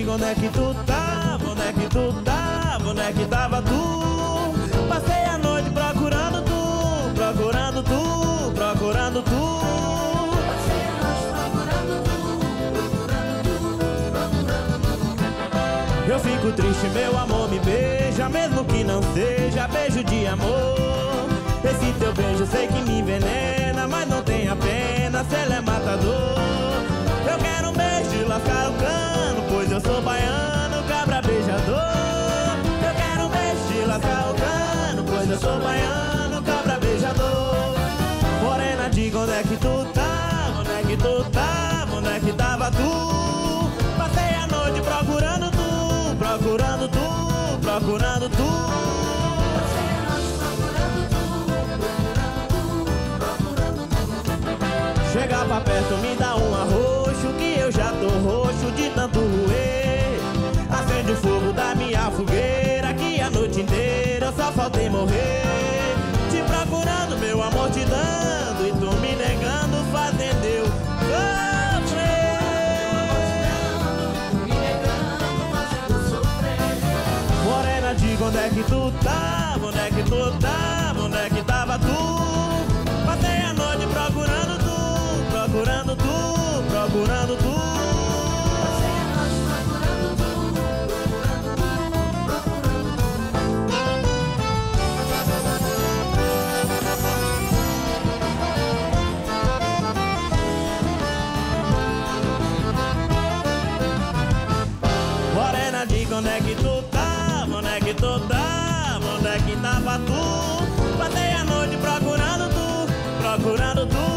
diga onde é que tu tava, onde é que tu tava, onde é que tava tu. Passei a noite procurando tu, procurando tu, procurando tu. Passei a noite procurando tu, procurando tu, procurando tu. Eu fico triste, meu amor, me beija, mesmo que não seja beijo de amor. Esse teu beijo sei que me envenena, mas não tem a pena, se ele é matador. Eu quero um beijo de lascar o cano, pois eu sou baiano, cabra beijador. Eu quero um beijo de lascar o cano, pois eu sou baiano, cabra beijador. Morena, diga onde é que tu tava, onde é que tu tava, onde é que tava tu. Passei a noite procurando tu, procurando tu, procurando tu. Chega pra perto, me dá um arroxo, que eu já tô roxo de tanto roer. Acende o fogo da minha fogueira, que a noite inteira eu só faltei morrer. Te procurando, meu amor, te dando, e tu me negando, fazendo eu sofrer. Morena, diga onde é que tu tava, onde é que tu tava, onde é que tava tu. Passei a noite procurando tu, procurando tu, procurando tu. Passei a noite procurando tu, procurando tu, procurando tu. Morena, diga onde é que tu tava, onde é que tu tava, onde é que tava tu. Passei a noite procurando tu, procurando tu.